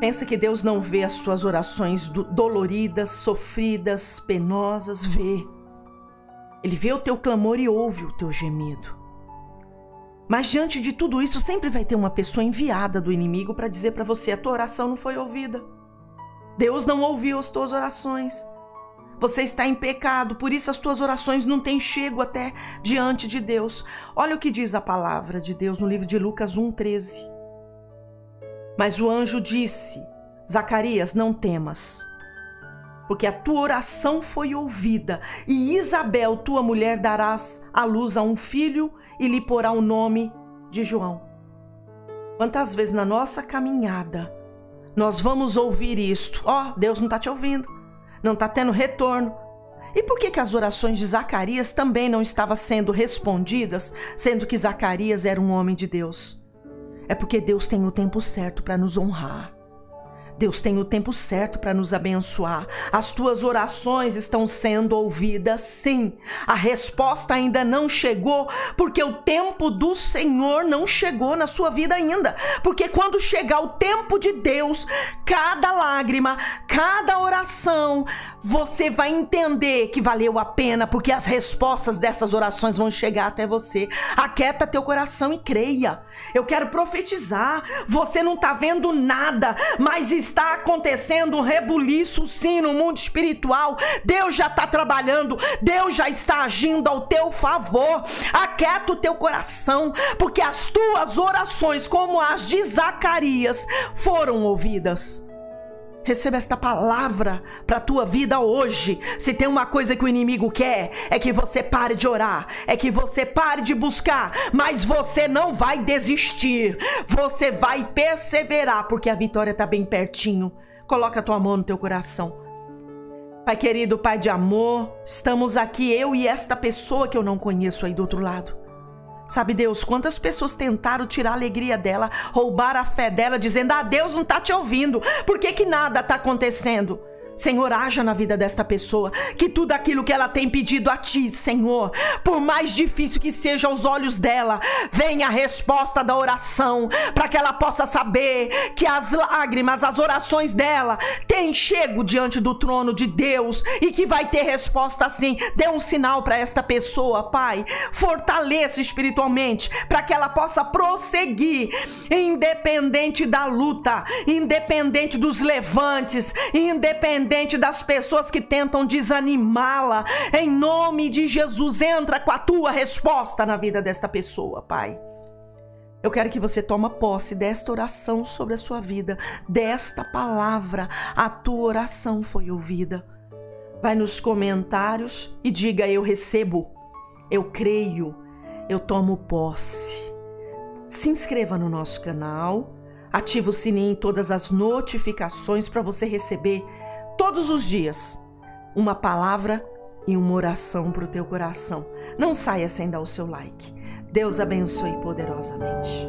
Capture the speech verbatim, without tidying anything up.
Pensa que Deus não vê as suas orações doloridas, sofridas, penosas? Vê. Ele vê o teu clamor e ouve o teu gemido. Mas diante de tudo isso, sempre vai ter uma pessoa enviada do inimigo para dizer para você: a tua oração não foi ouvida. Deus não ouviu as tuas orações. Você está em pecado, por isso as tuas orações não têm chego até diante de Deus. Olha o que diz a palavra de Deus no livro de Lucas um, treze. Mas o anjo disse: Zacarias, não temas, porque a tua oração foi ouvida, e Isabel, tua mulher, darás à luz a um filho e lhe porá o nome de João. Quantas vezes na nossa caminhada nós vamos ouvir isto? Ó, oh, Deus não está te ouvindo, não está tendo retorno. E por que que as orações de Zacarias também não estavam sendo respondidas, sendo que Zacarias era um homem de Deus? É porque Deus tem o tempo certo para nos honrar. Deus tem o tempo certo para nos abençoar. As tuas orações estão sendo ouvidas, sim. A resposta ainda não chegou, porque o tempo do Senhor não chegou na sua vida ainda. Porque quando chegar o tempo de Deus, cada lágrima, cada oração, você vai entender que valeu a pena, porque as respostas dessas orações vão chegar até você. Aquieta teu coração e creia. Eu quero profetizar. Você não está vendo nada, mas está acontecendo um rebuliço, sim, no mundo espiritual. Deus já está trabalhando, Deus já está agindo ao teu favor. Aquieta o teu coração, porque as tuas orações, como as de Zacarias, foram ouvidas. Receba esta palavra para a tua vida hoje. Se tem uma coisa que o inimigo quer, é que você pare de orar, é que você pare de buscar, mas você não vai desistir. Você vai perseverar, porque a vitória está bem pertinho. Coloca a tua mão no teu coração. Pai querido, Pai de amor, estamos aqui, eu e esta pessoa que eu não conheço aí do outro lado. Sabe, Deus, quantas pessoas tentaram tirar a alegria dela, roubar a fé dela, dizendo: ah, Deus não tá te ouvindo, por que que nada tá acontecendo? Senhor, haja na vida desta pessoa, que tudo aquilo que ela tem pedido a Ti, Senhor, por mais difícil que seja aos olhos dela, venha a resposta da oração, para que ela possa saber que as lágrimas, as orações dela têm chego diante do trono de Deus e que vai ter resposta sim. Dê um sinal para esta pessoa, Pai, fortaleça espiritualmente, para que ela possa prosseguir, independente da luta, independente dos levantes, independente Independente das pessoas que tentam desanimá-la, em nome de Jesus, entra com a tua resposta na vida desta pessoa, Pai. Eu quero que você tome posse desta oração sobre a sua vida, desta palavra. A tua oração foi ouvida. Vai nos comentários e diga: eu recebo, eu creio, eu tomo posse. Se inscreva no nosso canal, ativa o sininho em todas as notificações para você receber todos os dias uma palavra e uma oração para o teu coração. Não saia sem dar o seu like. Deus abençoe poderosamente.